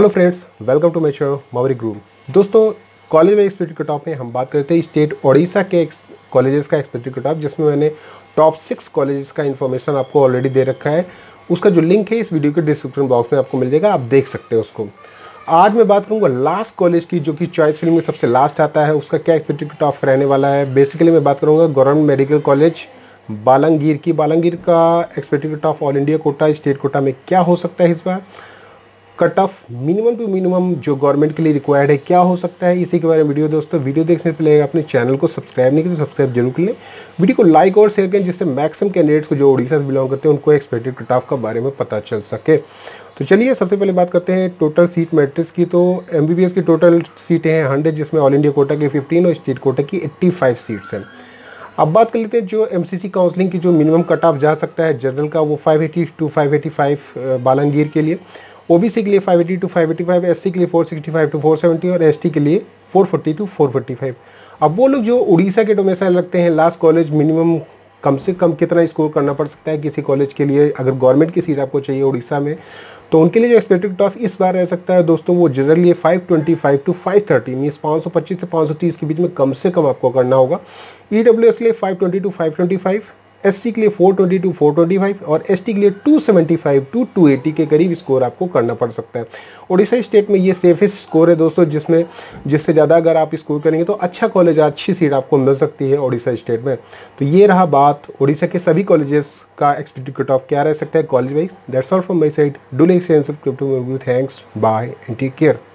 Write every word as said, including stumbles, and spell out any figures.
Hello friends, welcome to my show मावरी group. दोस्तों, college में एक्सपेक्टेड कट ऑफ में हम बात करते हैं स्टेट ओडिशा के कॉलेजेस का एक्सपेक्टेड कट ऑफ, जिसमें मैंने टॉप सिक्स कॉलेजेस का इन्फॉर्मेशन आपको ऑलरेडी दे रखा है। उसका जो लिंक है इस वीडियो के डिस्क्रिप्शन बॉक्स में आपको मिल जाएगा, आप देख सकते हैं उसको। आज मैं बात करूँगा लास्ट कॉलेज की, जो कि चॉइस फिल्म में सबसे लास्ट आता है, उसका क्या एक्सपेक्टेड कट ऑफ रहने वाला है। बेसिकली मैं बात करूँगा गवर्नमेंट मेडिकल कॉलेज बालंगीर की। बालंगीर का expected cut off all India quota, state quota में क्या हो सकता है इस बार। Cut off minimum to minimum जो गवर्नमेंट के लिए रिक्वायर्ड है क्या हो सकता है, इसी के बारे में वीडियो। दोस्तों, वीडियो देखने से पहले अपने चैनल को सब्सक्राइब नहीं किया तो सब्सक्राइब जरूर करें। वीडियो को लाइक और शेयर करें, जिससे मैक्सिमम कैंडिडेट्स को जो उड़ीसा से बिलोंग करते हैं उनको एक्सपेक्टेड कट ऑफ का बारे में पता चल सके। तो चलिए सबसे पहले बात करते हैं टोटल सीट मैट्रिक्स की। तो एमबीबीएस की टोटल सीटें हैं हंड्रेड, जिसमें ऑल इंडिया कोटा की फिफ्टीन और स्टेट कोटा की एट्टी फाइव सीट्स हैं। अब बात कर लेते हैं जो एमसीसी काउंसलिंग की जो मिनिमम कट ऑफ जा सकता है जनरल का, वो five eighty to five eighty five Balangir के लिए, ओबीसी के लिए five eighty to five eighty five, SC के लिए four sixty five to four seventy और एसटी के लिए four forty to four forty five. अब वो लोग जो उड़ीसा के डोमेसाइल लगते हैं, लास्ट कॉलेज मिनिमम कम से कम कितना स्कोर करना पड़ सकता है किसी कॉलेज के लिए, अगर गवर्नमेंट की सीट आपको चाहिए उड़ीसा में, तो उनके लिए जो एक्सपेक्टेड कट ऑफ इस बार रह सकता है दोस्तों, वो generally five twenty five to five thirty, means पाँच सौ पच्चीस से पाँच सौ तीस के बीच में कम से कम आपको करना होगा। ईडब्ल्यूएस के लिए five twenty to five twenty five, SC के लिए four twenty to four twenty five और एसटी के लिए two seventy five to two eighty के करीब स्कोर आपको करना पड़ सकता है। उड़ीसा स्टेट में ये सेफेस्ट स्कोर है दोस्तों, जिसमें जिससे ज़्यादा अगर आप स्कोर करेंगे तो अच्छा कॉलेज, अच्छी सीट आपको मिल सकती है उड़ीसा स्टेट में। तो ये रहा बात उड़ीसा के सभी कॉलेजेस का एक्सपेक्टेड कट ऑफ क्या रह सकता है college wise. That's all from my side. Do like share subscribe to my video. Thanks, bye and take care.